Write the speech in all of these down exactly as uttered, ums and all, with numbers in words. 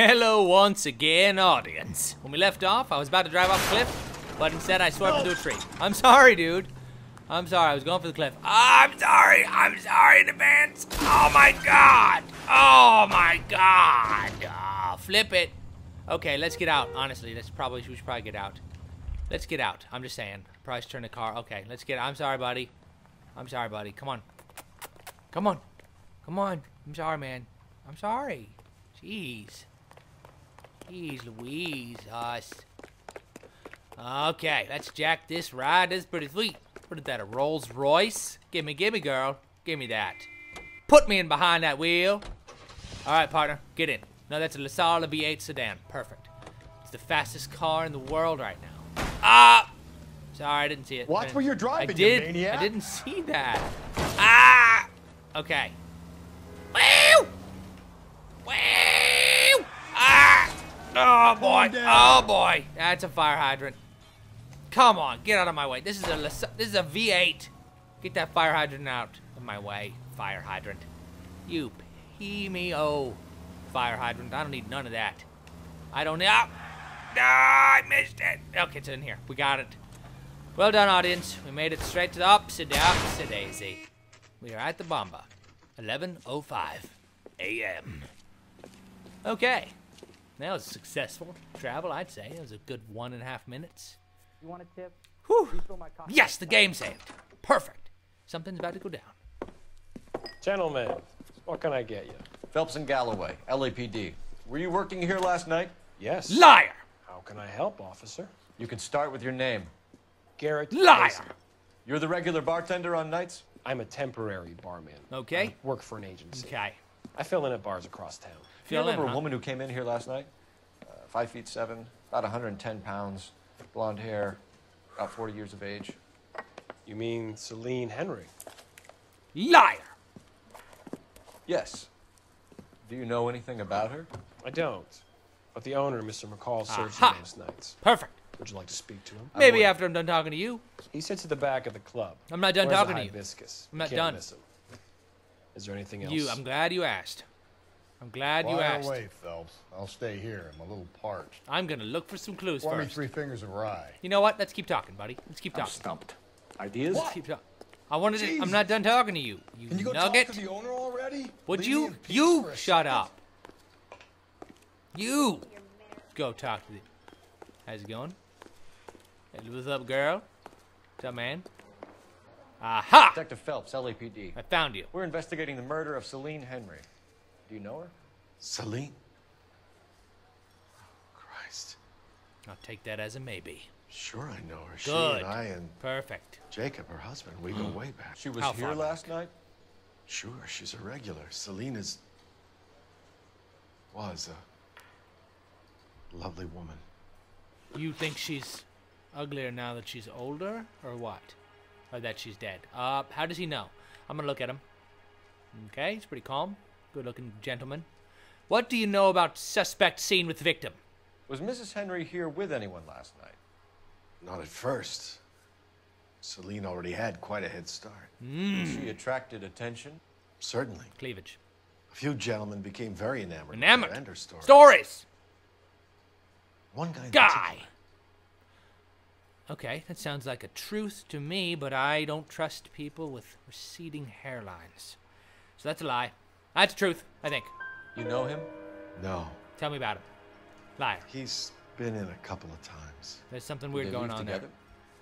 Hello once again, audience. When we left off, I was about to drive off a cliff, but instead I swerved into a tree. I'm sorry, dude. I'm sorry, I was going for the cliff. I'm sorry, I'm sorry in advance. Oh my god. Oh my god. Oh, flip it. Okay, let's get out. Honestly, that's probably, we should probably get out. Let's get out. I'm just saying. Probably should turn the car. Okay, let's get out. I'm sorry, buddy. I'm sorry, buddy. Come on. Come on. Come on. I'm sorry, man. I'm sorry. Jeez. Jeez Louise, us. Okay, let's jack this ride. This is pretty sweet. What is that, a Rolls Royce? Gimme, gimme, girl. Gimme that. Put me in behind that wheel. Alright, partner. Get in. No, that's a LaSalle V eight sedan. Perfect. It's the fastest car in the world right now. Ah! Sorry, I didn't see it. Watch where you're driving, I did, you maniac. I didn't see that. Ah! Okay. Woo! Woo! Oh boy! Oh boy! That's a fire hydrant. Come on, get out of my way. This is a this is a V eight. Get that fire hydrant out of my way, fire hydrant. You pee me oh, fire hydrant. I don't need none of that. I don't need. Oh, no, I missed it. Okay, it's in here. We got it. Well done, audience. We made it straight to the upside down, daisy. We are at the Bomba, eleven oh five A M Okay. That was successful travel, I'd say. It was a good one and a half minutes. You want a tip? Whew. Yes, the game saved. Perfect. Something's about to go down. Gentlemen, what can I get you? Phelps and Galloway, L A P D. Were you working here last night? Yes. Liar! How can I help, officer? You can start with your name. Garrett. Liar! Casey. You're the regular bartender on nights? I'm a temporary barman. Okay. I work for an agency. Okay. I fill in at bars across town. Do you remember in, huh? a woman who came in here last night? Uh, five feet seven, about one hundred ten pounds, blonde hair, about forty years of age. You mean Celine Henry? Liar! Yes. Do you know anything about her? I don't. But the owner, Mister McCall, serves uh-huh. those nights. Perfect. Would you like to speak to him? Maybe after I'm done talking to you. He sits at the back of the club. I'm not done talking to you. Hibiscus. I'm not done. Miss him. Is there anything else? You. I'm glad you asked. I'm glad Fly you asked. Away, Phelps. I'll stay here. I'm a little parched. I'm gonna look for some clues Fly first. Three fingers of rye. You know what? Let's keep talking, budty. Let's keep I'm talking. Stumped. Ideas? What? Let's keep talking. I wanted. Jesus. To, I'm not done talking to you. You, Can you go nugget. Talk to the owner already? Would Leave you? You shut second. up. You go talk to the. How's it going? Hey, what's up, girl? What's up, man? Aha! Detective Phelps, L A P D. I found you. We're investigating the murder of Celine Henry. Do you know her? Celine? Oh, Christ. I'll take that as a maybe. Sure I know her. Good. She and I and... Perfect. Jacob, her husband, we go way back. She was How here last back? night? Sure, she's a regular. Celine is... was a... lovely woman. You think she's uglier now that she's older, or what? Or that she's dead? Uh, how does he know? I'm gonna look at him. Okay, he's pretty calm. Good-looking gentleman. What do you know about suspect seen with victim? Was Missus Henry here with anyone last night? Not at first. Celine already had quite a head start. Mm. She attracted attention? Certainly. Cleavage. A few gentlemen became very enamored. Enamored. Of her stories. stories. One guy. Guy. Okay, that sounds like a truth to me, but I don't trust people with receding hairlines. So that's a lie. That's the truth, I think. You know him? No. Tell me about him. Liar. He's been in a couple of times. There's something weird going on there.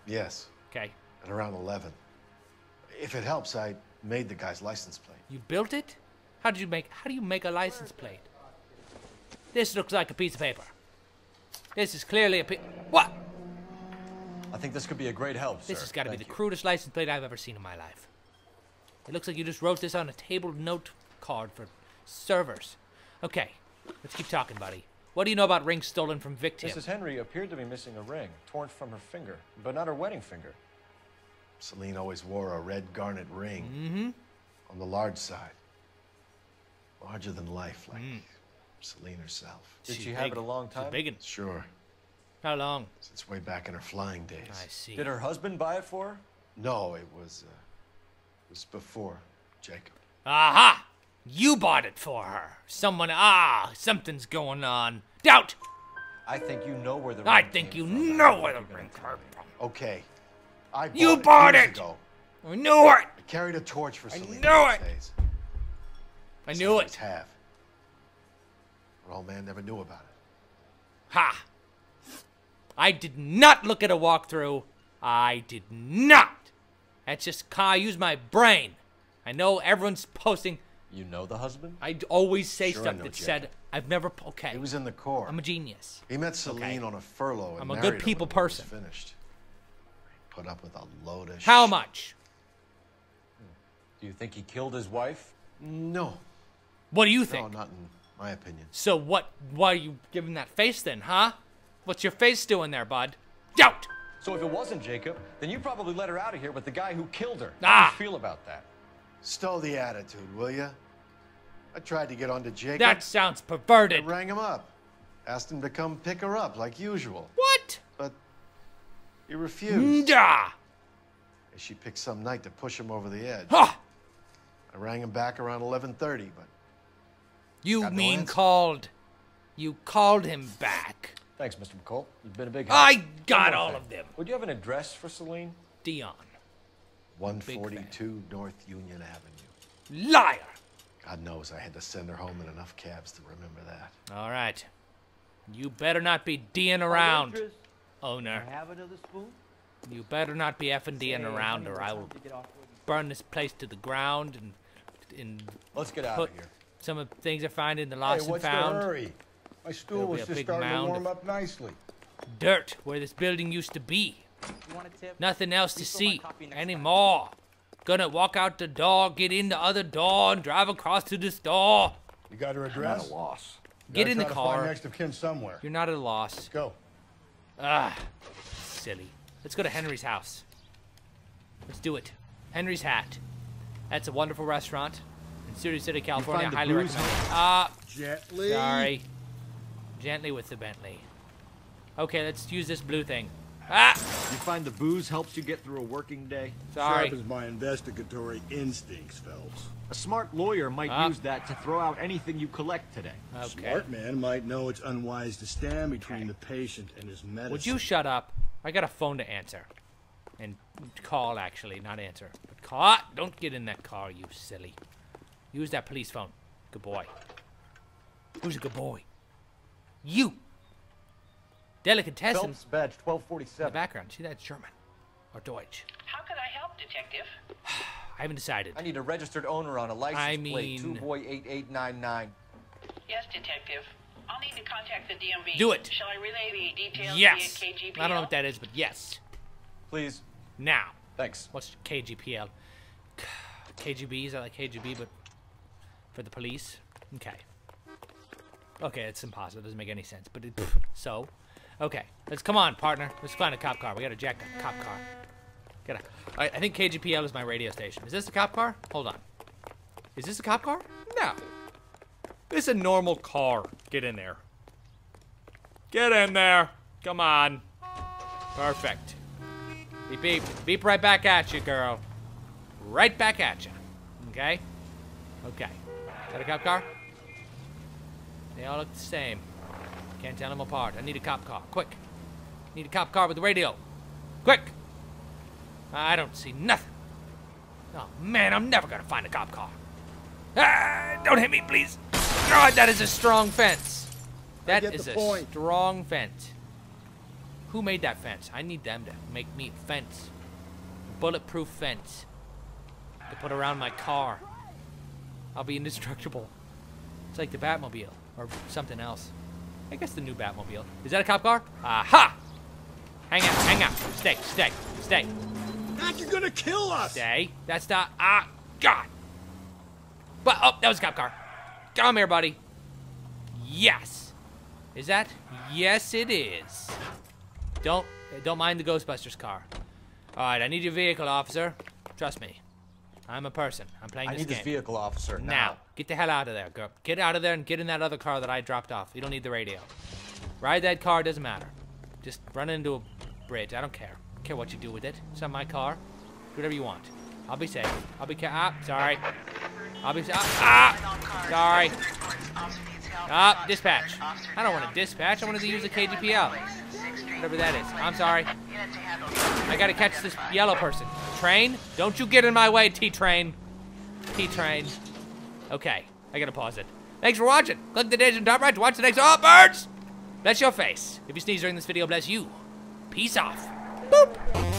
Yes. Okay. At around eleven. If it helps, I made the guy's license plate. You built it? How did you make? How do you make a license plate? This looks like a piece of paper. This is clearly a piece. What? I think this could be a great help, sir. This has got to be the crudest license plate I've ever seen in my life. It looks like you just wrote this on a table note. Card for servers. Okay, let's keep talking, buddy. What do you know about rings stolen from victims? Missus Henry appeared to be missing a ring, torn from her finger, but not her wedding finger. Celine always wore a red garnet ring mm-hmm. on the large side, larger than life, like mm. Celine herself. Did she, she have it a long time? Big sure. How long? Since way back in her flying days. I see. Did her husband buy it for her? No, it was, uh, it was before Jacob. Aha! You bought it for her. Someone, ah, something's going on. Doubt! I think you know where the ring I think came you from. know where the ring came from. Okay. I bought you bought it! it. Ago. I knew it! I carried a torch for Celine. I knew it! Days. I knew it. Have. But old man never knew about it. Ha! I did not look at a walkthrough. I did not! That's just how I use my brain. I know everyone's posting. You know the husband? I always say sure stuff that Jacob. said, I've never, okay. He was in the Corps. I'm a genius. He met Celine okay. on a furlough. And I'm a good people person. Finished. Put up with a load of How much? Do you think he killed his wife? No. What do you think? No, not in my opinion. So what, why are you giving that face then, huh? What's your face doing there, bud? Doubt! So if it wasn't Jacob, then you probably let her out of here with the guy who killed her. Ah. How do you feel about that? Stow the attitude, will you? I tried to get onto Jacob. That sounds perverted. I rang him up. Asked him to come pick her up like usual. What? But he refused. Nah. And she picked some night to push him over the edge. Huh. I rang him back around eleven thirty, but... You mean no called. You called him back. Thanks, Mister McCall. It's been a big help. I got all thing. of them. Would you have an address for Celine? Dion. one forty-two North Union Avenue. Liar! God knows I had to send her home in enough cabs to remember that. All right. You better not be D'ing around, interest, owner. Have another spoon? You better not be effing D'ing around, or I will burn this place to the ground and and Let's get out of here. Some of the things I find in the lost hey, and found. What's the hurry? My stool was just starting to warm up nicely. Dirt where this building used to be. Nothing else to see anymore. Gonna walk out the door, get in the other door, and drive across to this door. You got her address? I'm at a loss. Get in the car. Next of kin somewhere. You're not at a loss. Let's go. Ah, silly. Let's go to Henry's house. Let's do it. Henry's Hat. That's a wonderful restaurant in Studio City, California. I highly recommend it. Ah, gently. Sorry. Gently with the Bentley. Okay, let's use this blue thing. Ah! You find the booze helps you get through a working day? Sorry. Sharpens my investigatory instincts, Phelps. A smart lawyer might ah. use that to throw out anything you collect today. Okay. A smart man might know it's unwise to stand between okay. the patient and his medicine. Would you shut up? I got a phone to answer. And call, actually. Not answer. But call. Don't get in that car, you silly. Use that police phone. Good boy. Who's a good boy? You! Delicatessen. Phelps badge twelve forty-seven. In the background. See, that's German. Or Deutsch. How could I help, detective? I haven't decided. I need a registered owner on a license I mean... plate. two boy eight eight nine nine. Yes, detective. I'll need to contact the D M V. Do it. Shall I relay the details yes. via K G P L? I don't know what that is, but yes. Please. Now. Thanks. What's K G P L? K G B, is that like K G B, but for the police? Okay. Okay, it's impossible. It doesn't make any sense, but it... so... Okay, let's come on, partner. Let's find a cop car. We got to jack a cop car. Gotta. I, I think K G P L is my radio station. Is this a cop car? Hold on. Is this a cop car? No. This is a normal car. Get in there. Get in there. Come on. Perfect. Beep beep. Beep right back at you, girl. Right back at you. Okay. Okay. Is that a cop car? They all look the same. Can't tell them apart. I need a cop car. Quick. Need a cop car with the radio. Quick. I don't see nothing. Oh, man, I'm never going to find a cop car. Ah, don't hit me, please. God, that is a strong fence. That is a point. strong fence. Who made that fence? I need them to make me a fence. Bulletproof fence. To put around my car. I'll be indestructible. It's like the Batmobile. Or something else. I guess the new Batmobile. Is that a cop car? Aha! Hang out, hang out. Stay, stay, stay. Mac, you're gonna kill us! Stay. That's not. Ah, God! But, oh, that was a cop car. Come here, buddy. Yes. Is that? Yes, it is. Don't, don't mind the Ghostbusters car. Alright, I need your vehicle, officer. Trust me. I'm a person. I'm playing this game. I need this vehicle, officer, now. Now. Get the hell out of there, girl. Get out of there and get in that other car that I dropped off. You don't need the radio. Ride that car, doesn't matter. Just run into a bridge. I don't care. I don't care what you do with it. It's not my car. Do whatever you want. I'll be safe. I'll be ca- ah, sorry. Obviously, ah, ah, sorry. Ah, dispatch. I don't want to dispatch. I wanted to use the K G P L. Whatever that is. I'm sorry. I gotta catch this yellow person. Train? Don't you get in my way, T-Train. T-Train. Okay. I gotta pause it. Thanks for watching. Click the dash in top right to watch the next. Oh, birds! Bless your face. If you sneeze during this video, bless you. Peace off. Boop.